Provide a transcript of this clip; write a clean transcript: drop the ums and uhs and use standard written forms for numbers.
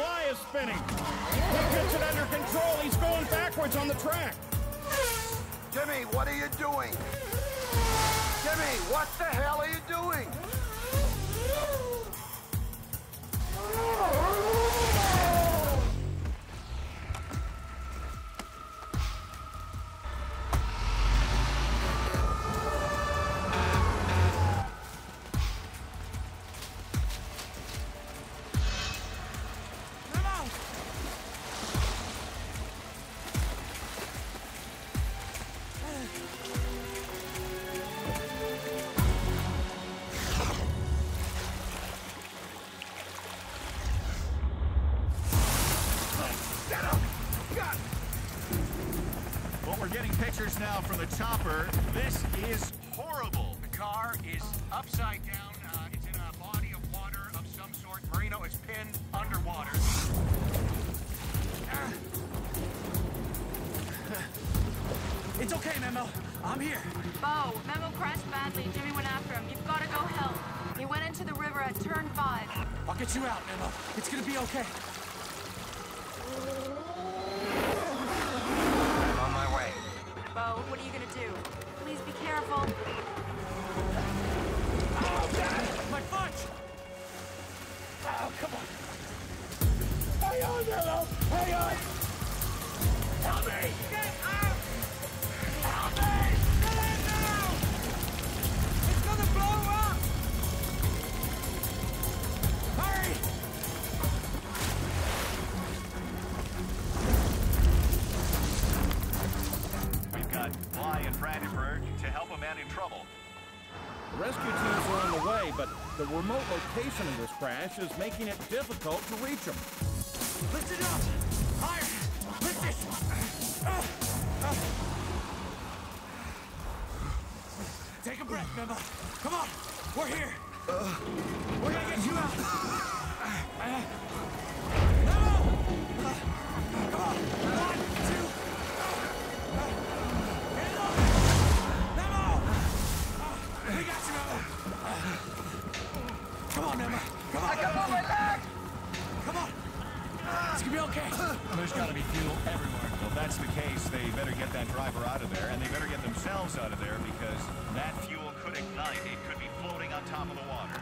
fly is spinning. He gets it under control. He's going backwards on the track. Jimmy, what are you doing? Jimmy, what the hell are you doing? Pictures now from the chopper. This is horrible. The car is upside down. It's in a body of water of some sort. Marino is pinned underwater. It's okay, Memo. I'm here. Oh, Memo crashed badly. Jimmy went after him. You've got to go help. He went into the river at turn 5. I'll get you out, Memo. It's gonna be okay. What are you gonna do? Please be careful. Oh, God! My foot! Oh, come on. Hang on, Melo! Hang on! Help me! Get out! Help me! Get in now! It's gonna blow up! Hurry! And Brandenburg to help a man in trouble. The rescue teams are on the way, but the remote location of this crash is making it difficult to reach them. Lift it up! Higher! Lift it! Take a breath, Memo. Come on! We're here! We're gonna get you out! Memo! Come on! 1, 2... We got you, Memo! Come on, Memo! Come on! I got on my leg! Come on! It's gonna be okay! There's gotta be fuel everywhere. Well, if that's the case, they better get that driver out of there, and they better get themselves out of there, because that fuel could ignite. It could be floating on top of the water.